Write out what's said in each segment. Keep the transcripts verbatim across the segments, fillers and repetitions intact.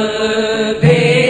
قدمي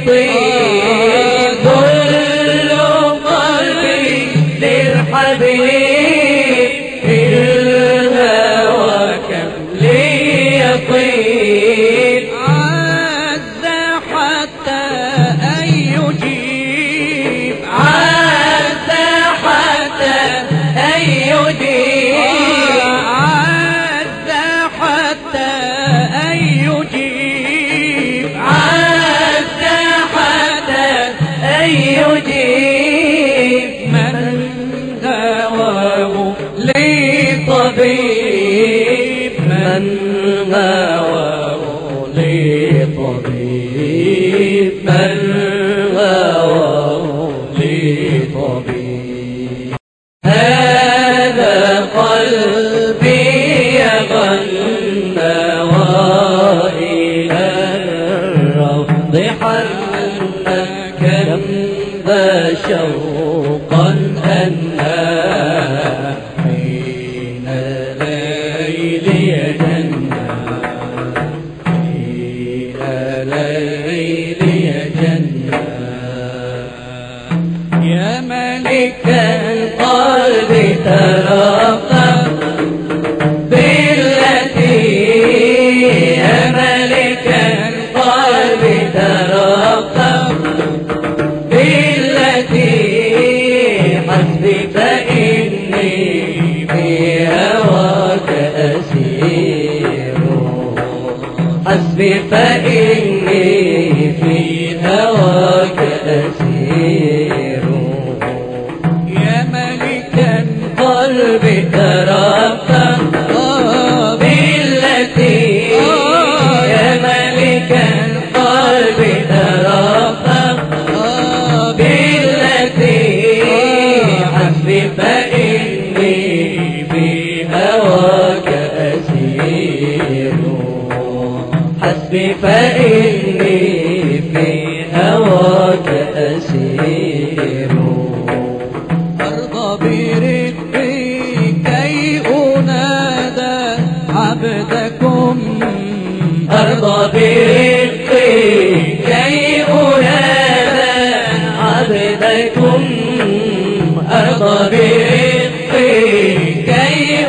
يطيب كل قلبي للحبيب في الهوى كم لي يطيب عز حتى أن يجيب عز حتى أن يجيب عز حتى أن يجيب يجيب من غواه لي طبيب من غواه لي طبيب من غواه لي طبيب هذا قلبي يغنى وإلى الروض حنى شوقا أنها حين الليل يجنى حين الليل يجنى يا ملك القلب ترقب بالتي يا ملك القلب ترقب حسبك إني بهواك أسير حسبك إني في هواك أسير يا ملكا قلبي ترقب بالتي يا ملكا قلبي ترقب بالتي فإني بهواك أسير حسبي فإني بهواك أسير أرضى برقي كي أنادى عبدكم أرضى برقي كي أنادى عبدكم أرضى برقي كي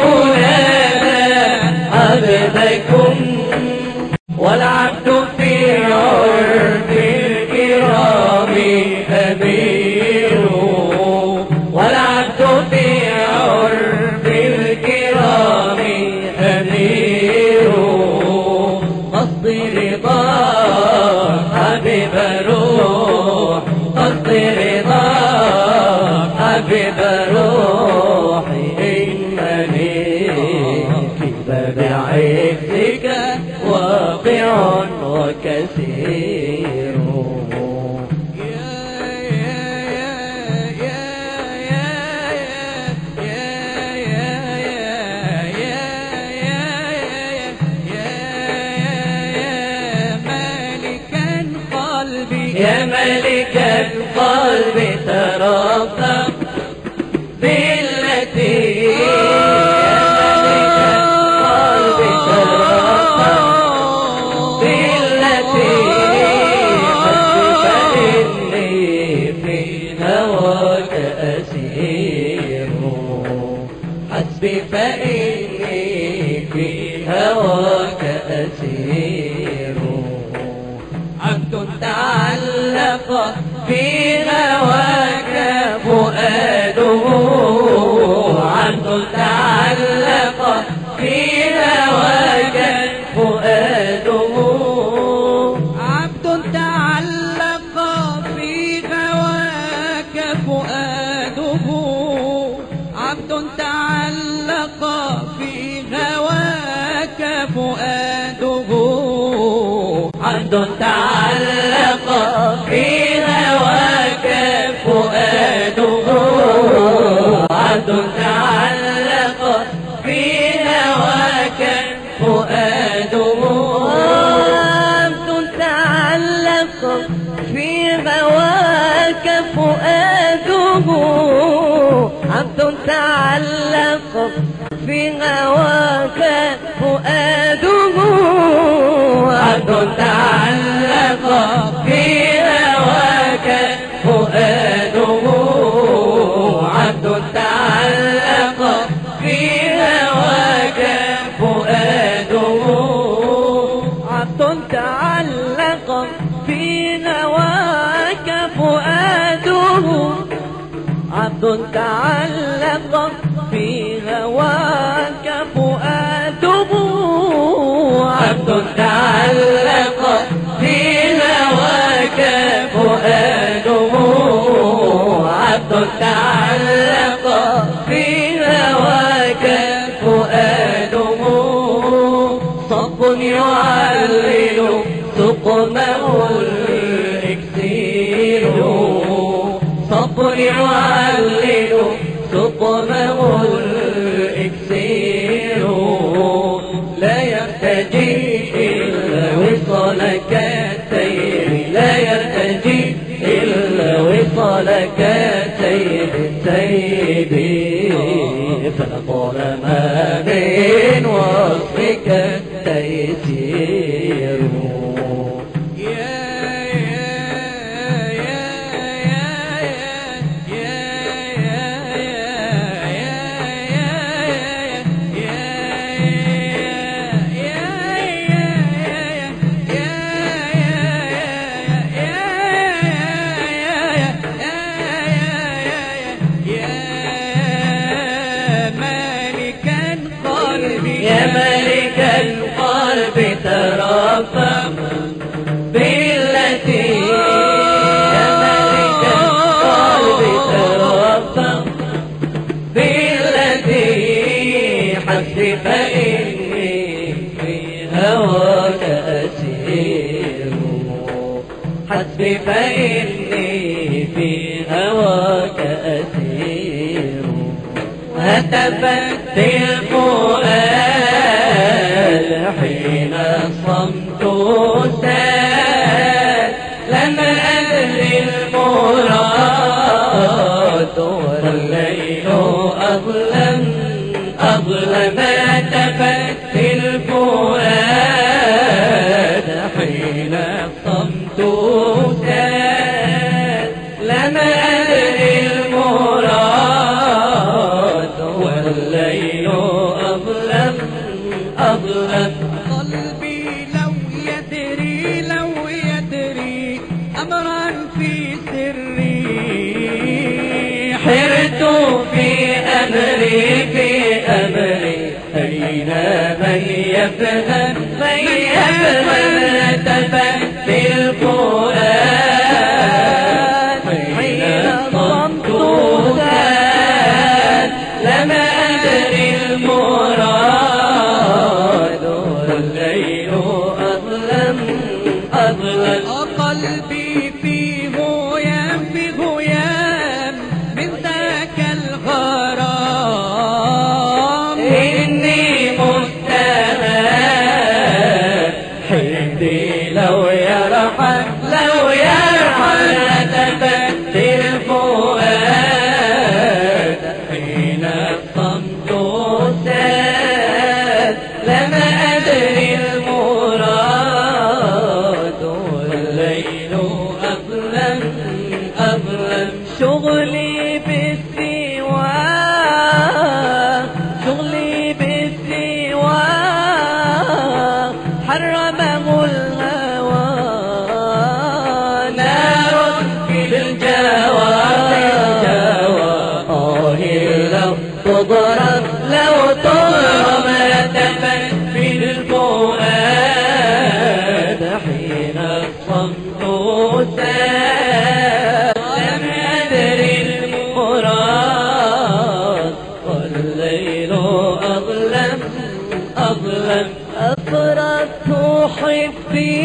أنادى عبدكم والعبد في عرف الكرام أمير والعبد في عرف الكرام أمير قصد رضا حبيب روح قصد رضا حبيب روحي إنني بعزك واقع وكثير يا يا يا يا يا ملك القلب ترقب بالتي بالتي في هواك أسير حسبي فإني في هواك أسير عبد تعلق في هواك فؤاده عبد تعلق في هواك فؤاده عبد تعلق في هواك فؤاده عبد تعلق في هواك فؤاده عبد تعلق في هواك فؤاده عبد تعلق في هواك فؤاده عبد تعلق في هواك فؤاده عبد تعلق في هواك فؤاده عبد تعلق في عبد تعلق في هواك فؤاده، عبد تعلق في هواك فؤاده، عبد تعلق في هواك فؤاده، صب يعلل سقمه يعلل سقمه الإكسير، لا يرتجي إلا وصلك السير، لا يرتجي إلا وصلك السير سيدي، فطالما من وصفك التيسير. يا ملك القلب ترفع بالتي، يا ملك القلب ترفع بالتي، حسب إني في هواك أسير، حسب إني في هواك أسير. هتفت الفؤاد حين صمت ساد، لم أدري المراد، والليل أظلم أظلم. تفت الفؤاد حين صمت ساد، لم أدري المراد، والليل أظلم أظلم. حرت في أمري في أمري أين من يفهم من يفهم. تفت القرآن حين صمت ساد، لم أدري المراد، والليل أظلم أظلم. قلبي في غيام في غيام من ذاك الغرام، إني مستهان حيني لو يرحم لو يرحم. تفت الفؤاد حين صمت ساد، لم أدري شغلي بالسواك شغلي بالسواك حرمه الهوى، نار في الجوى آه لو تضرب لو تضرب. تفت في الفؤاد حين صمت ساد، أطرت حبي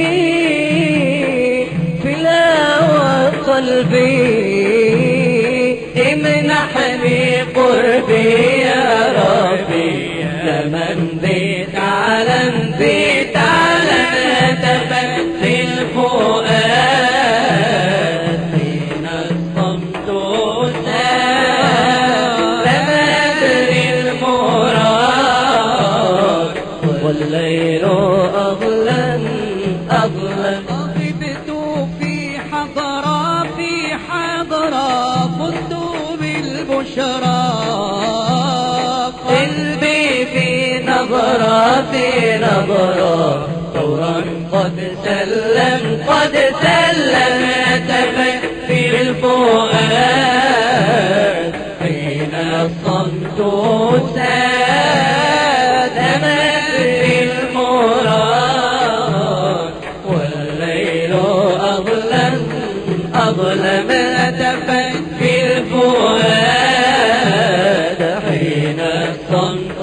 في الهوى قلبي، امنحني قربي يا ربي، لمن ذيت علم ذيت علم. تفت الفؤاد حين صمت ساد، لم أدري المراد، والليل أظلم أظلم. غضبت في حضرة في حضرة فزت بالبشرى، قلبي في نظرة في نظرة ثورا قد سلم قد سلم. تفت في الفؤاد نظمت سادما في المراد، والليل أظلم أظلم أتفكر في الفؤاد، حين نظمت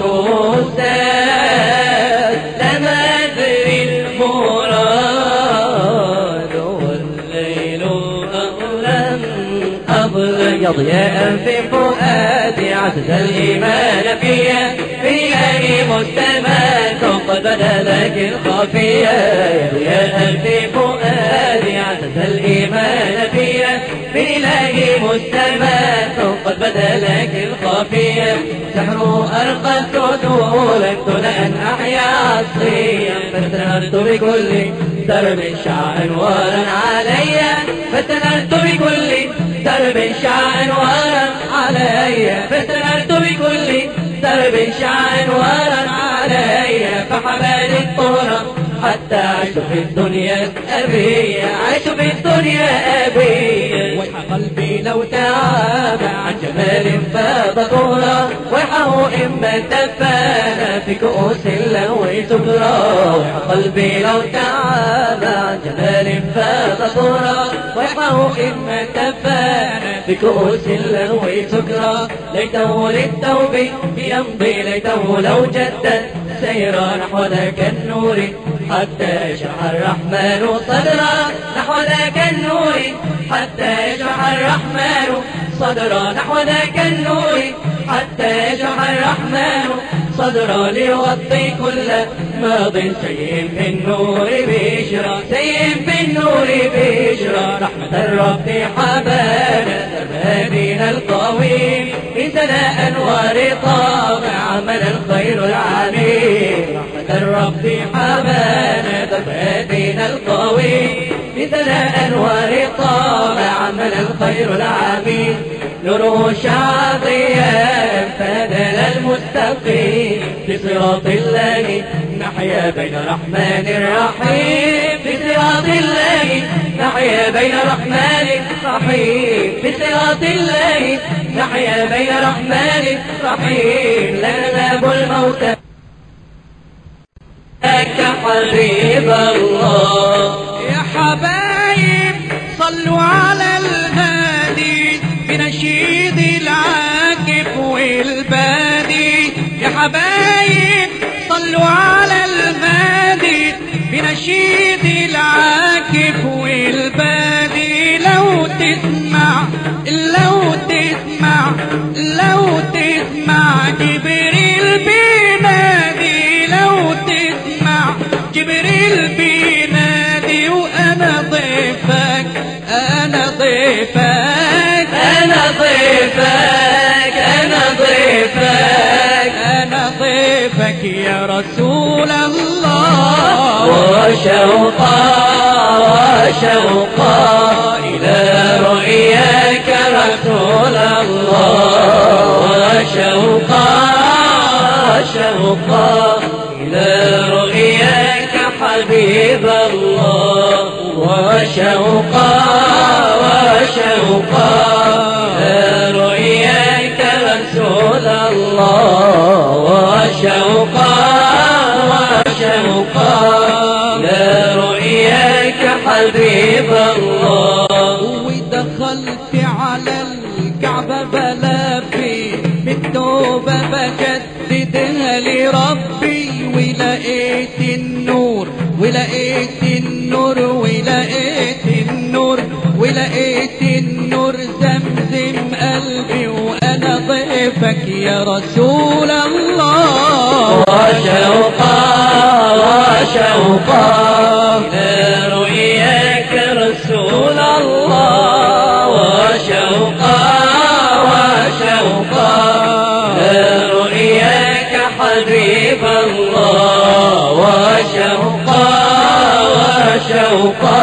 سادما في المراد، والليل أظلم أظلم أضياء في فؤادي، عزز الإيمان فيا في أي مستمع قد بدلك الخفية، يا في فؤادي عزز الإيمان فيا في أي مستمع قد بدلك الخفية، سحر أرقدت دولك دون أن أحيا عصريا، فاستنرت بكل درب شاع أنوارا عليا، فاستنرت بكل درب شاع أنوارا عليا، فاستنرت بكل درب شاع أنوارا عليا، فحماني الطهرة حتى عشت في الدنيا أبي، عشت في الدنيا أبي، ويح قلبي لو تعامى عن جمال فاض طهرة، ويحه إما الدفانة في كؤوس لو تبرى، ويح قلبي لو تعامى عن جمال فاض طهرة، ويحه إما الدفانة في كؤوس لو تكرى، ليته للتوب يمضي، ليته لو جدد سيرا نحو ذاك النور، حتى يشرح الرحمن صدرا نحو ذاك النور، حتى يشرح الرحمن صدرا نحو ذاك النور، حتى يشرح الرحمن صدرا ليغطي كل ماض سيء بالنور بشرى، سيء بالنور بشرى، رحمة الرب حبانا تبادينا القويم، بسنا أنوار طابع عملا الخير العميم، رحمة الرب حبانا تبادينا القويم، بسنا أنوار طابع عملا الخير العميم، نور شعطيا فادل المتقين، بصراط الله نحيا بين الرحمن الرحيم، بصراط الله نحيا بين الرحمن الرحيم، بصراط الله نحيا بين الرحمن الرحيم، لا نناب الموت لك حبيب الله. يا حبايب صلوا على الهادي بنشيد العاكف والبادي، يا حبايب صلوا على الهادي بنشيد العاكف والبادي، لو تسمع لو تسمع لو تسمع جبريل بينادي، لو تسمع جبريل بينادي، وأنا ضيفك أنا ضيفك أنا ضيفك أنا ضيفك أنا ضيفك يا رسول الله، وشوقا وشوقا إلى رؤياك رسول الله، وشوقا وشوقا إلى رؤياك حبيب الله، وشوقا وشوقا إلى رؤياك رسول الله، وشوقا وشوقا إلى رؤياك حبيب الله. ودخلت على الكعبة بلافي بالتوبة بجددها لربي، ولقيت النور ولقيت النور ولقيت النور ولقيت النور زمزم قلبي، وأنا ضيفك يا رسول الله، وشوقا وشوقا إلى رؤياك رسول الله، وشوقا وشوقا إلى رؤياك حبيب الله، وشوقا وشوقا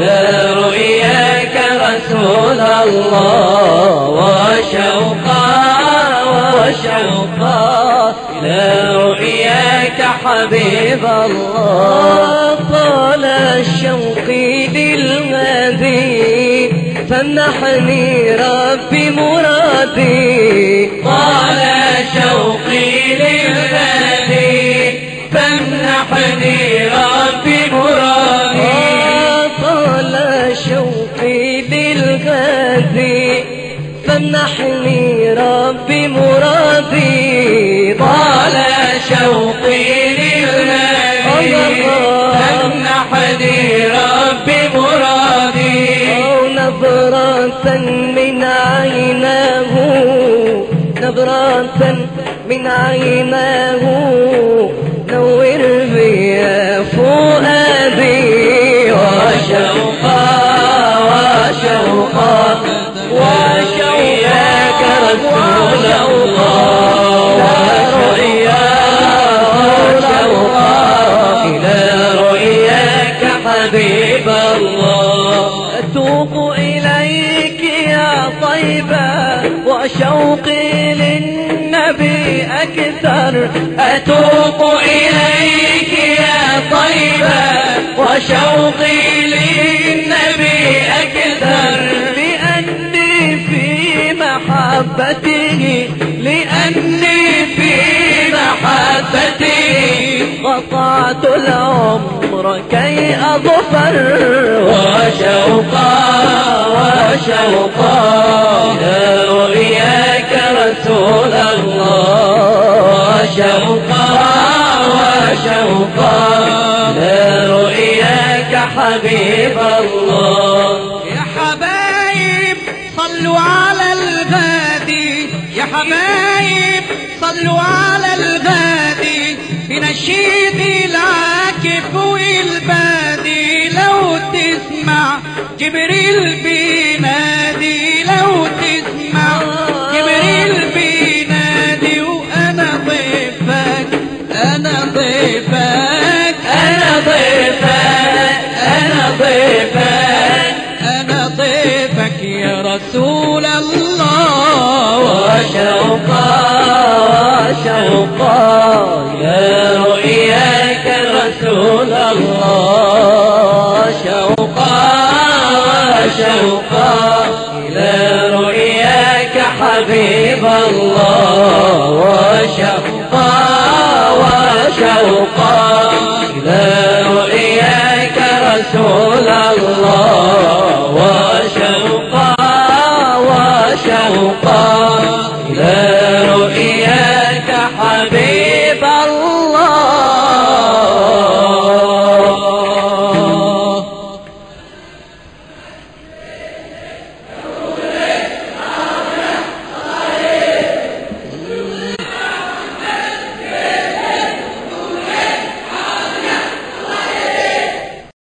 إلى رؤياك رسول الله، وشوقا وشوقا إلى رؤياك حبيب الله. طال الشوق للغادي فمنحني ربي مرادي طال شوقي للذي فمنحني ربي مرادي طال شوقي للغادي فمنحني ربي مرادي طال شوقي من عيناه نظرة من عيناه نور بيا فؤادي وشوقا وشوقا وشوقاك رسول الله رؤيا وشوقا إلى رؤياك حبيب الله أتوق إليك طيبة وشوقي للنبي أكثر أتوق إليك يا طيبة وشوقي للنبي أكثر لأني في محبته لأني في محبته قطعت العمر كي أظفر وشوقا وشوقا إلى رؤياك رسول الله وشوقا وشوقا إلى رؤياك حبيب الله يا حبايب صلوا على الغادي يا حبايب صلوا على الغادي بنشيد العاكف والبادي لو تسمع جبريل بينادي لو تسمع جبريل بينادي وأنا ضيفك أنا ضيفك أنا ضيفك أنا ضيفك أنا ضيفك يا رسول الله وشوقا وشوقا إلى رؤياك رسول الله شوقا شوقا إلى رؤياك حبيب الله وشوقا وشوقا إلى رؤياك رسول الله وشوقا وشوقا